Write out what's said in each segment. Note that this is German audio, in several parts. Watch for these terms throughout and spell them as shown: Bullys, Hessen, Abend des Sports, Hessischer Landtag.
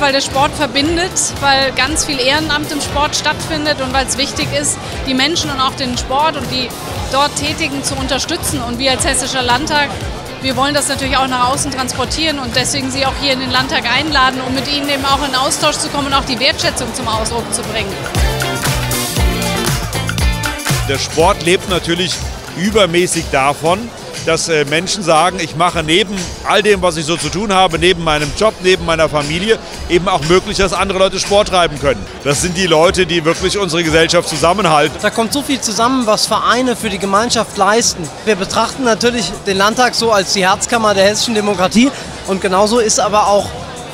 weil der Sport verbindet, weil ganz viel Ehrenamt im Sport stattfindet und weil es wichtig ist, die Menschen und auch den Sport und die dort Tätigen zu unterstützen. Und wir als Hessischer Landtag, wir wollen das natürlich auch nach außen transportieren und deswegen Sie auch hier in den Landtag einladen, um mit Ihnen eben auch in Austausch zu kommen und auch die Wertschätzung zum Ausdruck zu bringen. Der Sport lebt natürlich übermäßig davon, dass Menschen sagen, ich mache neben all dem, was ich so zu tun habe, neben meinem Job, neben meiner Familie, eben auch möglich, dass andere Leute Sport treiben können. Das sind die Leute, die wirklich unsere Gesellschaft zusammenhalten. Da kommt so viel zusammen, was Vereine für die Gemeinschaft leisten. Wir betrachten natürlich den Landtag so als die Herzkammer der hessischen Demokratie und genauso ist aber auch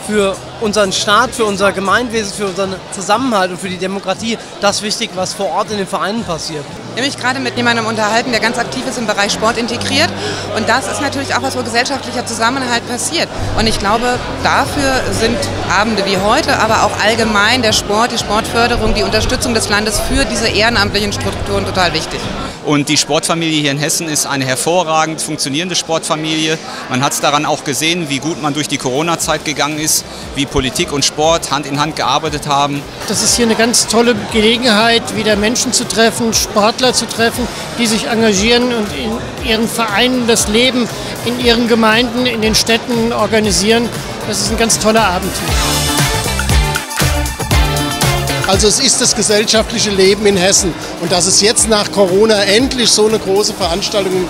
für unseren Staat, für unser Gemeinwesen, für unseren Zusammenhalt und für die Demokratie das wichtig, was vor Ort in den Vereinen passiert. Ich habe mich gerade mit jemandem unterhalten, der ganz aktiv ist im Bereich Sport integriert und das ist natürlich auch was, wo gesellschaftlicher Zusammenhalt passiert. Und ich glaube, dafür sind Abende wie heute, aber auch allgemein der Sport, die Sportförderung, die Unterstützung des Landes für diese ehrenamtlichen Strukturen total wichtig. Und die Sportfamilie hier in Hessen ist eine hervorragend funktionierende Sportfamilie. Man hat es daran auch gesehen, wie gut man durch die Corona-Zeit gegangen ist, wie Politik und Sport Hand in Hand gearbeitet haben. Das ist hier eine ganz tolle Gelegenheit, wieder Menschen zu treffen, Sportler zu treffen, die sich engagieren und in ihren Vereinen das Leben, in ihren Gemeinden, in den Städten organisieren. Das ist ein ganz toller Abend hier. Also es ist das gesellschaftliche Leben in Hessen und dass es jetzt nach Corona endlich so eine große Veranstaltung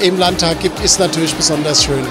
im Landtag gibt, ist natürlich besonders schön.